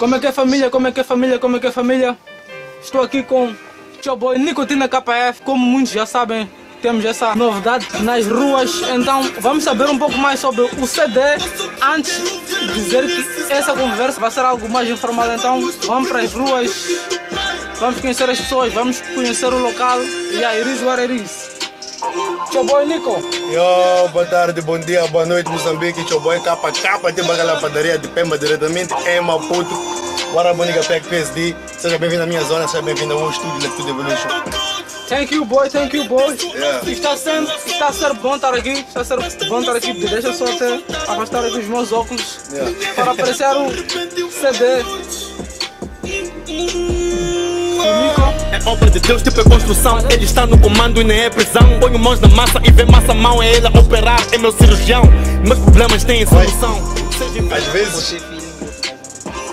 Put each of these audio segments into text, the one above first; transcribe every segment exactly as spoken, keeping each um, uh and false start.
Como é que é família? Como é que é família? Como é que é família? Estou aqui com o Boy Nicotina K F. Como muitos já sabem, temos essa novidade nas ruas. Então vamos saber um pouco mais sobre o C D antes de dizer que essa conversa vai ser algo mais informal. Então vamos para as ruas, vamos conhecer as pessoas, vamos conhecer o local. E aí, Iris, where it is? Tchau, boy Nico. Yo, boa tarde, bom dia, boa noite, Moçambique. Tchau, boy Capa Capa, tem aquela padaria de Pemba diretamente em Maputo. Bora, Mônica Peck, P S D. Seja bem-vindo à minha zona, seja bem-vindo ao estúdio Lecture Evolution. Thank you, boy, thank you, boy. Yeah. Está, sendo, está a ser bom estar aqui, está a ser bom estar aqui. Deixa só até afastar aqui os meus óculos, yeah, para aparecer o C D. É obra de Deus, tipo é construção. Ele está no comando e nem é prisão. Ponho mãos na massa e vê massa mão. É ele a operar, é meu cirurgião. Meus problemas têm solução. Às vezes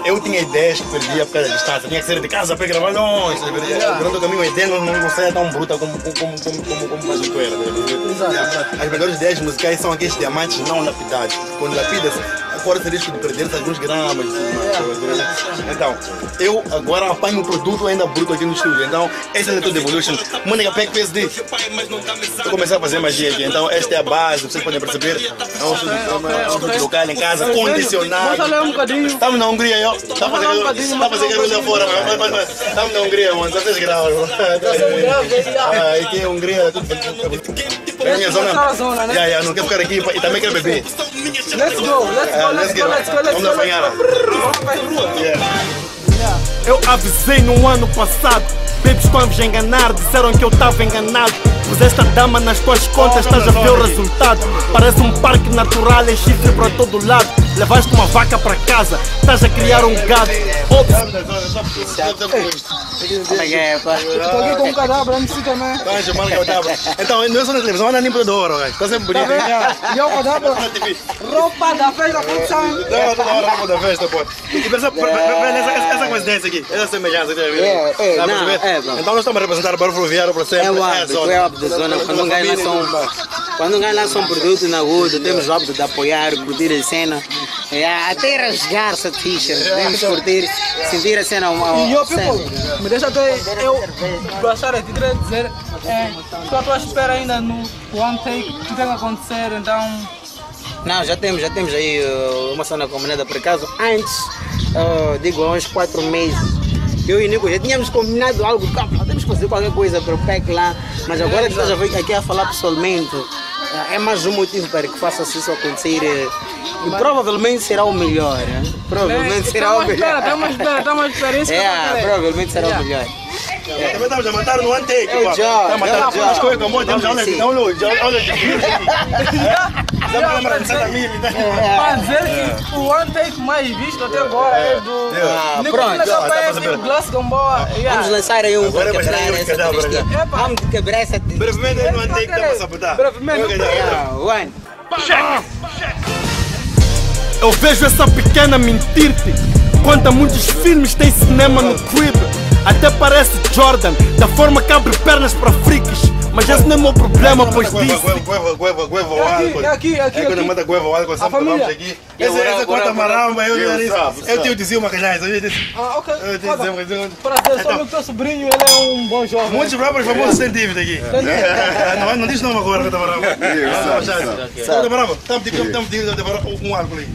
eu tinha ideias que perdia por causa da distância. Tinha que sair de casa para gravar longe. Durante o caminho a ideia não, não saia tão bruta como como como como, como, como mais eu era. As melhores ideias musicais são aqueles diamantes não lapidados. Quando lapida-se, fora esse risco de perder alguns gramas e tudo mais. Então, eu agora apanho um produto ainda bruto aqui no estúdio. Então, essa é a toda evolution. Mônica Peck, P S D. Vou começar a fazer magia aqui. Então, esta é a base, vocês podem perceber. É um estúdio local em casa, condicionado. Estamos na Hungria, eu. Está a fazer garoto fora. Estamos na Hungria, mano. dezesseis graus. Ah, aqui é Hungria. É a minha zona. Já, não quero ficar aqui e também quero beber. Let's go, let's go. Let's go, let's go, let's go, let's go. Eu avisei no ano passado. Bebes estão a enganar, disseram que eu estava enganado. Pus esta dama nas tuas contas, estás a ver o resultado. Parece um parque natural, é chifre para todo lado. Levaste uma vaca para casa, estás a criar um gado. Estou aqui com um cadáver, não sei também. Então, não é só na televisão, não é nem para do ouro, está sempre bonito. E o cadáver? Roupa da festa, função. Roupa da festa, pô. E pensa, essa coincidência aqui, essa semelhança que tem a ver. Então, nós estamos a representar o barro ferroviário para sempre. É o hábito, é o hábito da zona. Quando ganham um produto na rua, temos o hábito de apoiar, curtir a cena. Yeah, até rasgar essa t-shirt, podemos yeah, curtir, yeah, sentir a cena ao um, um, E eu, people, yeah, me deixa até eu baixar aqui, queria dizer, é, estou à tua espera ainda no One Take, o que tem a acontecer, então... Não, já temos, já temos aí uh, uma cena combinada por acaso, antes, uh, digo, há uns quatro meses, eu e o Nico já tínhamos combinado algo, temos que fazer qualquer coisa para o P E C lá, mas agora que já veio aqui a falar pessoalmente, é mais um motivo para que faça isso acontecer e provavelmente será o melhor. Provavelmente será o melhor. Estamos à espera, estamos à espera, estamos à espera. É, provavelmente será o melhor. Também estamos a matar no One Take. Já, já, já. Estamos com o amor, estamos a olhar de download, a olhar de views. Para dizer que o One Take mais visto até agora é do Nicolino Campanense, do Glossomboa. Vamos lançar aí um para quebrar essa tristeza. Vamos quebrar essa tristeza. Brevemente aí no One Take dá para sabotar. One. Eu vejo essa pequena mentir-te. Conta muitos filmes, tem cinema no crib. Até parece Jordan, da forma que abre pernas para freaks. Mas esse não é o meu problema, pois disse. É aqui, é aqui. É quando manda gueva o álcool, sempre tomamos aqui. Essa é a conta maramba, eu te dizia uma canhada. Ah, ok. Prazer, sou meu teu sobrinho, ele é um bom jovem. Muitos rappers famosos têm dívida aqui. Não diz nome agora, conta maramba. Conta maramba, estamos dívida com álcool aí.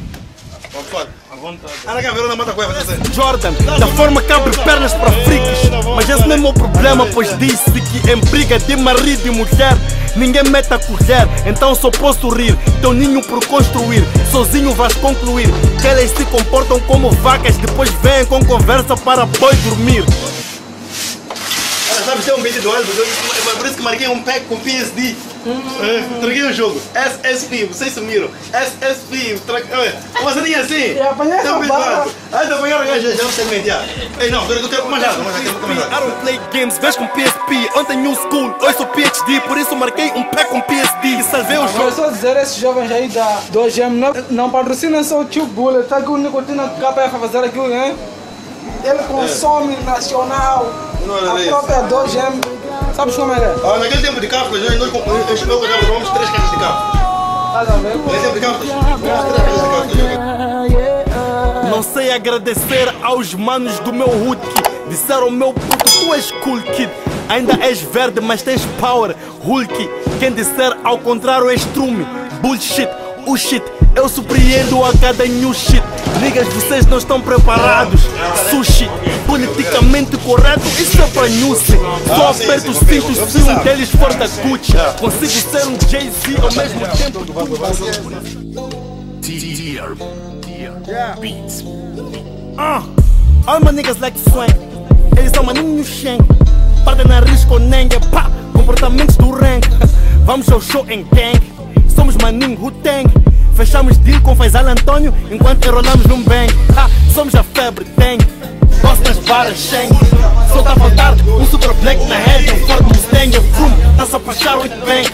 Jordan, da forma que abre pernas para fricos. Mas esse não é o meu problema, pois disse que em briga de marido e mulher ninguém mete a colher, então só posso rir. Teu ninho por construir, sozinho vais concluir que elas se comportam como vacas, depois vêm com conversa para boi dormir. Sabe, tem um vídeo do álbum, por isso que marquei um pack com P S D. Troquei o jogo, S S P, vocês sumiram, S S P, uma salinha assim. Aí da manhã já não sei mentir. Ei, não, eu quero comandar. I don't play games, vejo com P S P. Ontem new school, hoje sou P H D. Por isso marquei um pack com P S D e salvei o jogo. Eu só dizer, esses jovens aí da dois M não patrocinam só o Tio Bullet. Tá aqui o Nicotina K F para fazer aquilo, né? Ele consome nacional. Não, não, a própria dois M, sabes como é que é? Ah, naquele tempo de cápsulas, nós tomamos três caixas de cápsulas. Estás a ver? Naquele tempo de cápsulas, tomamos três caixas de cápsulas. Não não sei agradecer aos manos do meu hood kid. Disseram meu puto, tu és cool kid. Ainda és verde, mas tens power, Hulk. Quem disser ao contrário és trume. Bullshit, o shit. Eu surpreendo a cada new shit. Niggas, vocês não estão preparados. Sushi, politicamente correto, isso é pra nuce. Só aperto os cintos se um deles for da Gucci. Consigo ser um Jay-Z ao mesmo tempo. Ah, all my niggas like to swing. Eles são maninho shank. Partem na risco nengue, pá, comportamentos do rank. Vamos ao show em gang. Somos maninho who tank. Fechamos deal com Faisal António enquanto enrolamos num bang. Ha, somos a febre, tem gosto das varas, shank. Só tá a faltar um super black na head. Um forte Mustang, é vroom, tá-se a puxar oito bang.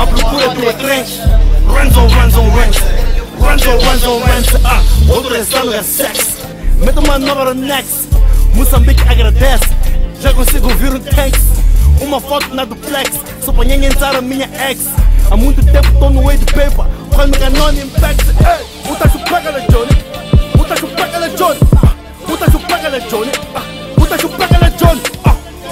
A procura do retranche. Runs on runs on runs. Runs on runs on runs. Ah, outro exame é sex. Meta uma nova next. Moçambique agradece. Já consigo ouvir um text. Uma foto na duplex. Só pra entrar a minha ex. Há muito tempo tô no way do paper. Quando Canone impacta. Ei, puta chupaca la Johnny. Puta chupaca la Johnny. Puta chupaca la Johnny. Puta chupaca la Johnny.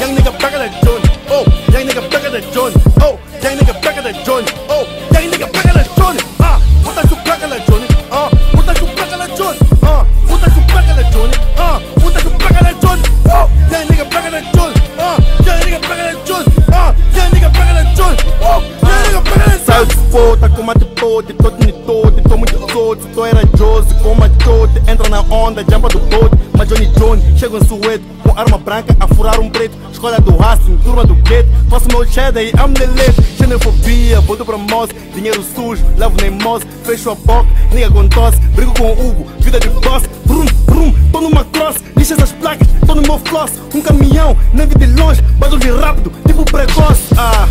Young nigga paga la Johnny. Oh, young nigga paga la Johnny. Oh, young nigga paga la Johnny. Oh, young nigga paga la Johnny. Ah, puta chupaca la Johnny. Ah, puta chupaca la Johnny. Ah, puta chupaca la Johnny. Ah, puta chupaca la Johnny. Oh, young nigga paga la Johnny. Ah, young nigga paga la Johnny. Ah, young nigga paga la Johnny. Oh, young nigga paga la Johnny. Saio de foda com mate pote, todo ni todo, tô muito todo, tô era Jose, como a tote, entra na onda, jumpa do bote, mas Johnny Johnny, chega em Suedo, com arma branca, a furar um preto, escola do Racing, turma do gueto, faço meu cheddar e amo leleto, xenofobia, volto pra moça, dinheiro sujo, lavo nem moça, fecho a boca, nega com tosse, brigo com o Hugo, vida de boss, brum, brum, tô numa cross, lixa essas placas, tô no meu floss, um caminhão, neve de longe, barulho rápido, tipo precoce, ah.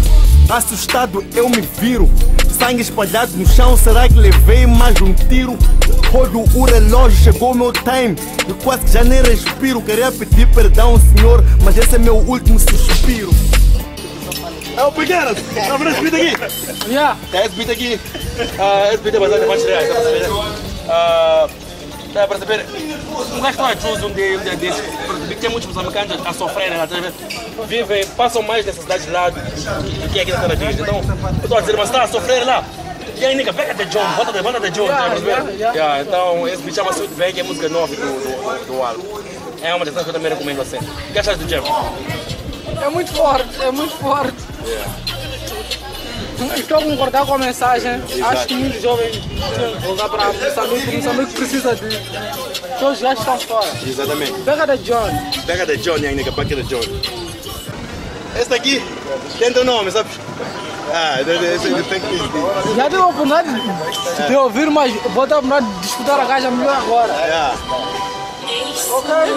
Assustado eu me viro. Sangue espalhado no chão, será que levei mais um tiro? Olho o relógio, chegou meu time. Eu quase que já nem respiro. Queria pedir perdão, senhor, mas esse é meu último suspiro. É o pequeno, tá vendo esse beat aqui? Yeah. É esse beat aqui. uh, Esse beat é bastante mais reais, tá para perceber? Um gajo lá de um dia, um dia desse, porque tem muitos moçambicanos a sofrer, né? Vivem, passam mais necessidades lá do que aqui na Taradinha. Então, eu estou a dizer, mas está a sofrer lá. E aí, nigga, pega de John, bota de banda de John, tá percebendo? Então, esse me chama Sweet Bang, que é música nova do álbum. É uma das coisas que eu também recomendo a você. O que achas do Jam? É muito forte, é muito forte. Estou a concordar com a mensagem. Exato. Acho que muitos jovens vão usar para Moçambique, Moçambique precisa de. Todos os gajos estão fora. Exatamente. Pega da John. Pega da John, young nigga, pega da John. Esse daqui tem teu nome, sabes? Ah, esse tem que dizer. Já tive a oportunidade de ouvir, mas vou dar a oportunidade de escutar a gaja melhor agora. Yeah. Okay.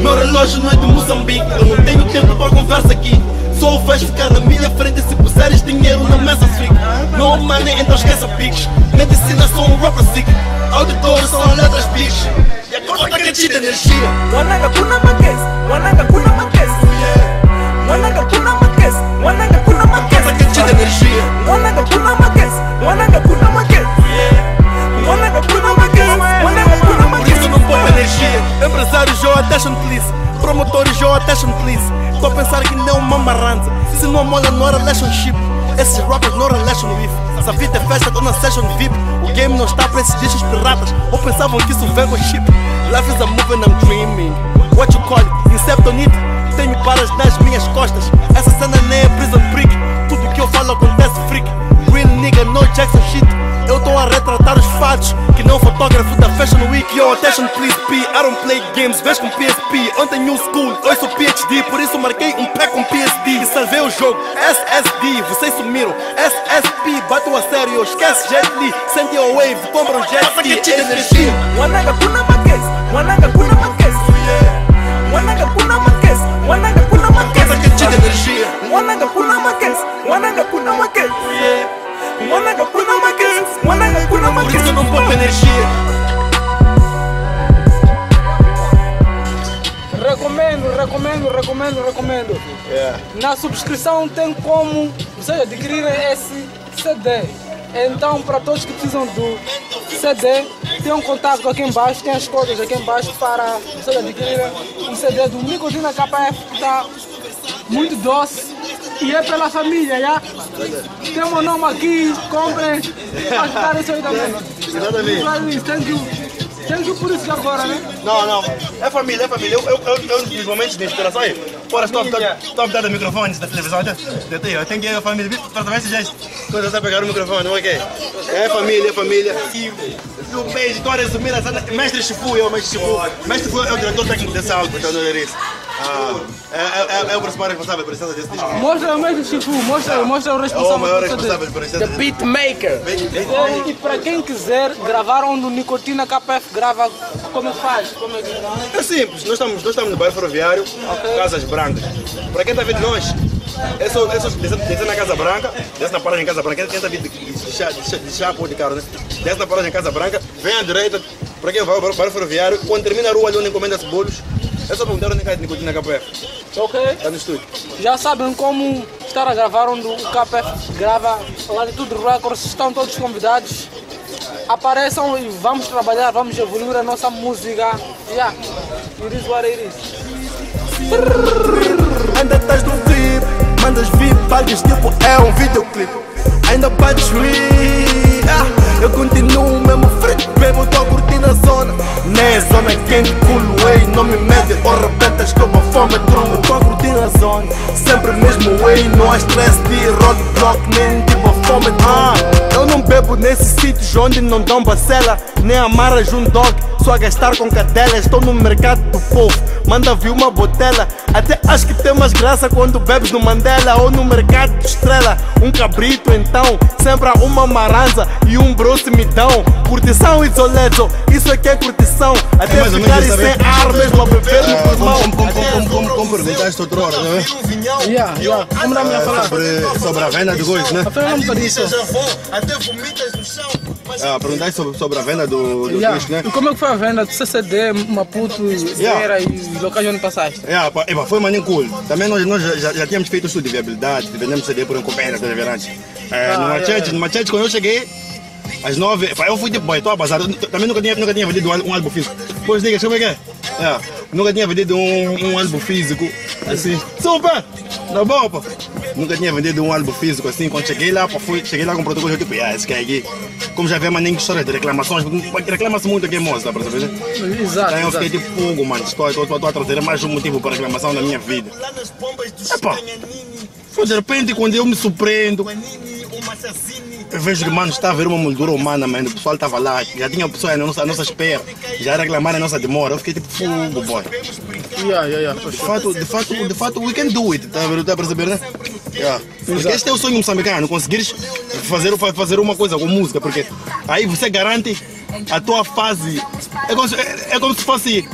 Meu relógio não é de Moçambique, eu não tenho tempo para conversa aqui. Só vais ficar na minha frente se puseres dinheiro na mesa, fica. No money, então esqueça piques. Medicina, sou um rapper sick. Auditores são letras bichos. E a conta que te dá energia. Wananga kuna maquês, wananga kuna maquês. Wananga kuna maquês, wananga kuna maquês. A conta que te dá energia. Wananga kuna maquês, wananga kuna maquês. Wananga kuna maquês, wananga kuna maquês. Por isso não poupa energia. Empresários, yo attention please. Promotores, yo attention please. Tô a pensar que não é uma marranza. Se não mola não é relationship. Esse rapper não é relation with. Se a vida é festa, tô na session V I P. O game não está pra esses discos piratas. Ou pensavam que isso vem com chip. Life is a movie and I'm dreaming. What you call it? Inception it. Tenho balas nas minhas costas. Essa cena nem é prison break. Tudo que eu falo acontece freak. Real nigga, no Jackson shit. Eu tô a retratar os fatos que não fotógrafo da Fashion Week. Yo, attention please P, I don't play games, vejo com P S P. Ontem new school, hoje sou P H D. Por isso marquei um pack com P S D e salvei o jogo, S S D. Vocês sumiram, S S P. Bato a sério, esquece Jet Li. Sente a wave, compra um Jet Li. Wananga kuna maquês, wananga kuna maquês. Wananga kuna maquês, wananga kuna maquês. Wananga kuna maquês, wananga kuna maquês. Wananga kuna maquês, wananga kuna maquês. Por isso não poupa energia. Recomendo, recomendo, recomendo, recomendo. Yeah. Na subscrição tem como você adquirir esse C D. Então, para todos que precisam do C D, tem um contato aqui embaixo, tem as coisas aqui embaixo para vocês adquirirem um C D do Nicotina K F, que está muito doce. E é pela família, já? Tem o meu nome aqui, comprem, ajudarem isso aí também. Exatamente. Thank you. Thank you por isso agora, né? Não, não. É família, é família. Eu, eu, eu, nos momentos de inspiração, aí, fora, estou a botar os microfones da televisão, eu tenho que ir à família. Para também esse gesto, quando você pegar o microfone, ok? É família, é família. E o beijo, estou a resumir, Mestre Chifu, eu, Mestre Chifu. Mestre Chifu é o diretor técnico dessa aula, então não é isso. Ah, é, é, é o principal responsável por essa desse disco. Mostra o mesmo Chifu, mostra, ah, mostra o responsável. É o maior responsável por essa. The Beatmaker. E, e para quem quiser gravar onde o Nicotina K F grava, como faz? Como é, que... é simples, nós estamos, nós estamos no bairro Ferroviário, okay. Casas Brancas. Para quem está vendo nós, é só, é só descer na Casa Branca, desce na paragem em Casa Branca, quem está vindo de, de chapa ou de carro, né? Desce na paragem em Casa Branca, vem à direita, para quem vai para o bairro Ferroviário, quando termina a rua ali onde encomenda-se bolos, é só perguntar onde é que é Nicotina K F. Ok. Está no estúdio. Já sabem como estar a gravar onde o K F grava lá de tudo Records. Estão todos convidados. Apareçam e vamos trabalhar, vamos evoluir a nossa música. Yeah. It is what it is. Ainda estás no clipe, mandas vir, pagas tipo é um videoclipe. Ainda bates rir. Eu continuo mesmo frito, mesmo estou a curtir na zona. Nem zona quente, culo, ei, não me mede ou repetas que eu vou fome, trumo. Estou a curtir na zona, sempre mesmo, ei, não há stress de rock, block, nem tipo a fome, ah. Eu não bebo nesses sítios onde não dão bacela, nem amarras um dog, só a gastar com cadela. Estou no mercado do povo, manda vir uma botela. Até acho que tem mais graça quando bebes no Mandela ou no mercado de estrela. Um cabrito então, sempre há uma maranza e um broto me dão. Curtição isoleto, isso é que é curtição. Até é ficar sem ar, mesmo a beber no pulmão. Como perguntaste outra hora, não é? Yeah, yeah. Como não me falar? Sobre, sobre a venda de gois, né? Falamos sobre isso. Até vomitas no chão. Ah, perguntaste sobre, sobre a venda do, do yeah. Disco, né? E como é que foi a venda do C C D, Maputo, yeah. Vera e locais onde passaste? Yeah, pá, e, pá, foi maninho cool. Também nós, nós já, já tínhamos feito o estudo de viabilidade, vendemos C D por encomenda, coisa verante. É, ah, numa, é, church, é. numa church, quando eu cheguei, às nove, eu fui tipo, boy, estou abasado. Também nunca tinha, nunca tinha vendido um, um álbum físico. Pois diga, como é que é? Yeah. Nunca tinha vendido um, um álbum físico, assim, super! Tá bom, pá. Nunca tinha vendido um álbum físico assim, quando cheguei lá, pá, fui, cheguei lá com o protocolo, tipo, ah, esse que é aqui. Como já vê, mas nem história de reclamações, reclama-se muito aqui em Moça, para saber? Exato. Então eu fiquei tipo, fogo, mano, estou, estou, estou, estou a trazer mais um motivo para reclamação da minha vida. É pá, foi de repente quando eu me surpreendo. Eu vejo que, mano, está a haver uma moldura humana, mano. O pessoal estava lá, já tinha pessoas à nossa, nossa espera, já reclamaram a nossa demora. Eu fiquei tipo, fogo, boy. Yeah, yeah, yeah. De fato, de fato, de fato, we can do it, está a perceber, né? Yeah. Porque este é o sonho moçambicano, conseguires fazer, fazer uma coisa com música, porque aí você garante a tua fase, é como se, é, é como se fosse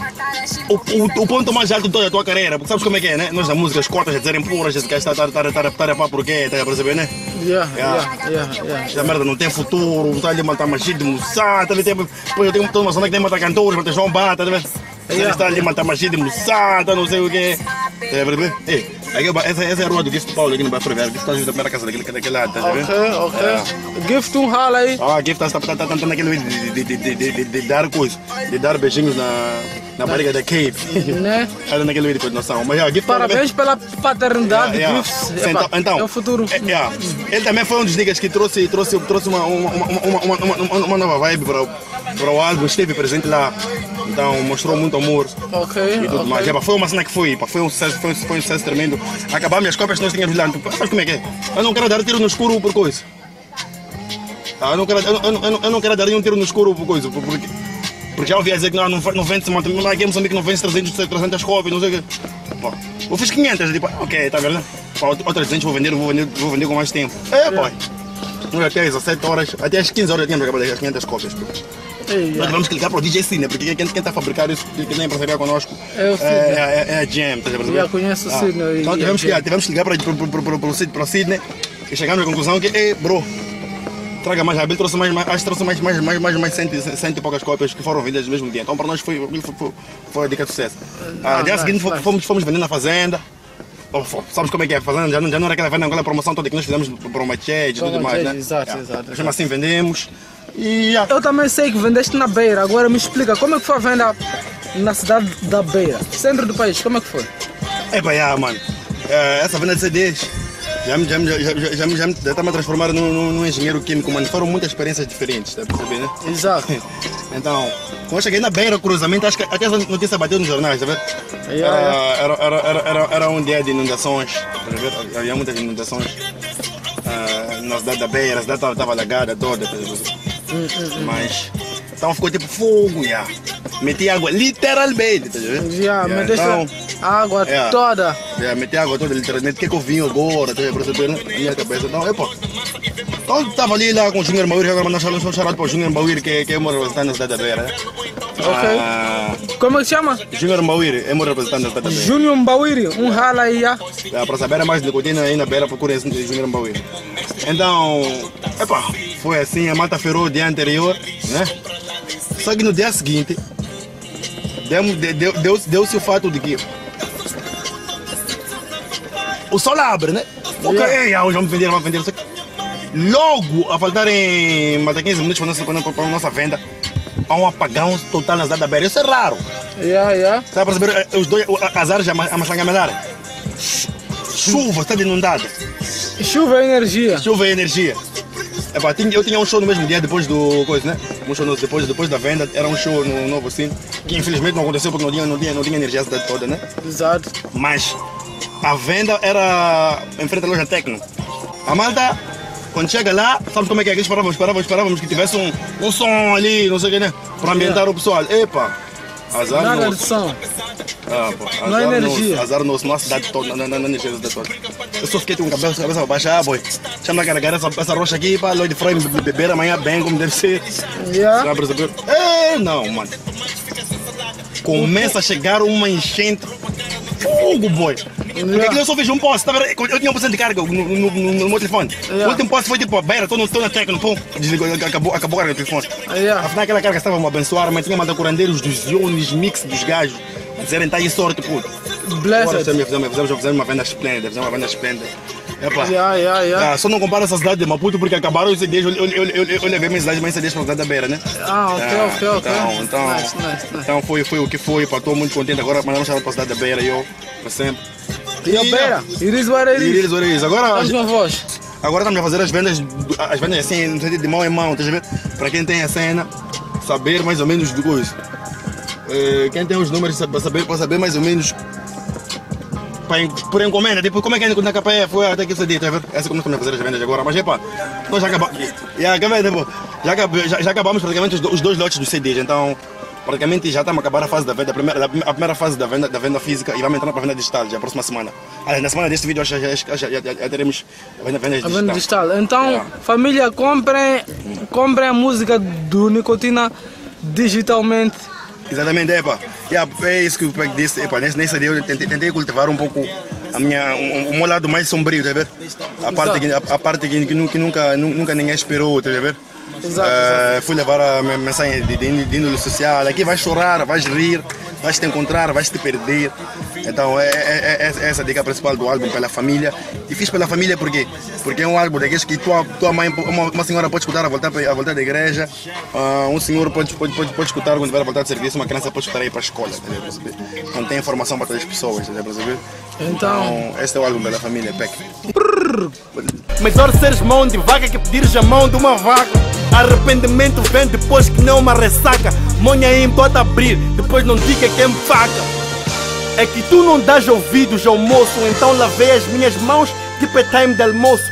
o, o, o ponto mais alto de toda a tua carreira, porque sabes como é que é, né? Nós na música, as cortas a dizerem porra, esse gajo está a pá porquê, está a perceber, né? Yeah, yeah, yeah, yeah. Essa merda não tem futuro, está ali a matar machista de moçada, também tem, depois eu tenho toda uma zona que tem matar cantores, matar João Bata, tá yeah. Está ali a matar machista de moçada, não sei o quê. É, ei, essa, essa é a rua do Gift Paulo aqui no Bairro Ferroviário. Gift está junto à primeira casa daquele, daquele lado, tá vendo? Ok, ok. Gift um rala aí. Ah, Gift está tentando aquele vídeo de dar coisas, de dar beijinhos na, na barriga da Cave. Né? Está naquele vídeo de continuação. Mas, yeah, Gift, parabéns pela paternidade, yeah, yeah. Gift. Então, então, é o futuro. Yeah. Ele também foi um dos niggas que trouxe, trouxe, trouxe uma, uma, uma, uma, uma, uma, uma nova vibe para o, para o álbum. Esteve presente lá. Então mostrou muito amor. Ok. E tudo okay. Mais. É, pá, foi uma cena que foi, pá, foi um sucesso, foi, foi um sucesso tremendo. Acabar minhas cópias nós tínhamos lá. Mas como é que é? Eu não quero dar tiro no escuro por coisa. Ah, eu, não quero, eu, eu, eu, eu não quero dar nenhum tiro no escuro por coisa. Por, por, porque, porque já ouvi dizer que não, não, não vende-se, mas aqui em Moçambique não vende trezentas cópias, não sei o quê. Pá, eu fiz quinhentas, tipo, ok, está vendo? Outras trezentas vou vender, vou vender, vou vender com mais tempo. É, pô. Até às dezessete horas, até às quinze horas tínhamos acabado as quinhentas cópias. Nós vamos ligar para o D J Sidney, porque quem está a fabricar isso, quem tem parceria conosco é, é, é, é a Jam, está a perceber? Eu conheço o Sidney. Ah. Então tivemos que, tivemos que ligar para, para, para, para o Sidney e chegamos à conclusão que, ei, bro, traga mais, a Abel trouxe mais, acho que trouxe mais, mais, mais, mais, mais cento, cento e poucas cópias que foram vendidas no mesmo dia. Então para nós foi, foi, foi, foi a dica de sucesso. Ah, ah, dia seguinte fomos, fomos vender na fazenda. Sabes como é que é? Fazendo, já, não, já não era aquela venda, aquela promoção toda que nós fizemos para uma Chad e tudo mais, né? Exato, yeah. exato. Mesmo assim vendemos. E, yeah. Eu também sei que vendeste na Beira. Agora me explica, como é que foi a venda na cidade da Beira, centro do país? Como é que foi? É bem, yeah, mano. É, essa venda de C Ds já me, já me, já, já, já me, já me, já me transformaram num, num engenheiro químico, mano. Foram muitas experiências diferentes, está a perceber, né? Exato. Então, quando eu cheguei na Beira, o cruzamento, acho que até essa notícia bateu nos jornais, está a ver? Yeah, era, yeah. Era, era, era, era, era um dia de inundações, está a ver? Havia muitas inundações uh, na cidade da Beira, a cidade estava alagada toda, está a ver? Mas, então ficou tipo fogo, yeah. Meti água literalmente, está a ver? Yeah, yeah, então, a água yeah. toda. Yeah, meti água toda literalmente, que é que eu vim agora, tá percebendo? Na minha cabeça, não, é pá. Então estava ali lá com o Junior Mbawiri, agora mandamos um charado para o Junior Mbawiri, que, que é o meu representante da cidade da Beira. Ok. Ah, como é que chama? Junior Mbawiri, é o meu representante da cidade da Beira. Junior Mbawiri, um yeah. rala aí. Yeah. Yeah, para saber mais de Nicotina aí na Beira, procurem esse Junior Mbawiri. Então, é pá, foi assim, a mata ferrou o dia anterior, né? Só que no dia seguinte, deu-se deu, deu, deu o fato de que o sol abre, né? Ok, yeah. hoje vamos vender, vamos vender. Logo, a faltarem mais de quinze minutos para a nossa, nossa venda, há um apagão total na cidade da Beira. Isso é raro. Yeah, yeah. Sabe para saber, os dois, as áreas já amassangamedaram. Chuva, está inundada. Chuva é energia. Chuva é energia. Epá, eu tinha um show no mesmo dia, depois do coisa, né? Um show no, depois, depois da venda, era um show no novo sim, que infelizmente não aconteceu porque não tinha, não tinha, não tinha energia a cidade toda, né? Exato. Mas a venda era em frente à loja Tecno. A malta, quando chega lá, sabe como é que é? Eles parávamos, parávamos, parávamos que tivesse um, um som ali, não sei o que, né? Para ambientar o pessoal. Epa, azar nosso. Nada de som. Ah, pô, azar não energia. Nosso, azar nosso, nossa cidade toda, na energia da cidade toda. Eu só fiquei com a cabeça, cabeça baixa, ah, boy. Chama a carregar essa, essa rocha aqui, para Lloyd Frey beber amanhã bem, como deve ser. Yeah. Será perceber? É, não, mano. Começa a chegar uma enchente. Fogo, boy. Porque yeah. eu só vejo um poste, tá? Eu tinha um por cento de carga no, no, no, no meu telefone. Yeah. O último poste foi tipo, beira, estou na técnica, pum, desligou, acabou, acabou a carga do telefone. Yeah. Afinal, aquela carga estava a abençoar, mas tinha mandado curandeiros dos iones, mix dos gajos, a dizerem, tá aí sorte, pô. Blessed. Fizemos, fizemos, fizemos, fizemos uma venda esplêndida, fizemos uma venda esplêndida. Epa, yeah, yeah, yeah. Ah, só não comparo essa cidade de Maputo porque acabaram os C Ds, eu, eu, eu, eu, eu levei minha cidade, mas C Ds para a cidade da Beira, né? Ah, ok, ah, ok, ok. Então, então, nice, nice, nice. então foi, foi o que foi, estou muito contente agora, mandamos para a cidade da Beira, eu, para sempre. E a Beira, it is what it is. It is what it is. Agora, a sua voz. Agora estamos a fazer as vendas, as vendas assim, no sentido de mão em mão, para quem tem a cena, saber mais ou menos do coisa. Quem tem os números para saber, para saber mais ou menos. Por encomenda, tipo, como é que é a Nicotina K F? Foi até que você disse, tá vendo? Essa é como nós estamos a fazer as vendas agora, mas é pá, nós já acabamos, já, acabamos, já, já acabamos praticamente os, do, os dois lotes dos C Ds, então praticamente já estamos a acabar a fase da venda, a primeira, a primeira fase da venda, da venda física e vamos entrar para a venda digital já a próxima semana. Na semana deste vídeo já, já, já, já, já teremos a venda, venda digital. A venda digital. Então, é. família, comprem, comprem a música do Nicotina digitalmente. Exatamente, epa. Yeah, é isso que o P E C disse, epa, nesse, nesse dia eu tentei, tentei cultivar um pouco a minha, o, o meu lado mais sombrio, tá a ver? A parte, que, a, a parte que, que, que nunca, nunca ninguém esperou, tá a ver? Exato, uh, exato. Fui levar a mensagem de, de, de índole social, aqui vais chorar, vais rir, vais te encontrar, vais te perder. Então é, é, é essa a dica principal do álbum Pela Família. E fiz Pela Família porque, porque é um álbum daqueles que tua, tua mãe, uma, uma senhora pode escutar a voltar, a voltar da igreja, uh, um senhor pode, pode, pode, pode escutar quando vai voltar do serviço, uma criança pode escutar aí para a escola, tá? Não tem informação para todas as pessoas, tá? Então, esse é o álbum Pela Família, P E C. Melhor seres mão de vaca que pedires a mão de uma vaca. Arrependimento vem depois que não uma ressaca. Monha aí, pode abrir, depois não diga quem me paga. É que tu não dás ouvidos ao moço, então lavei as minhas mãos tipo é time de almoço.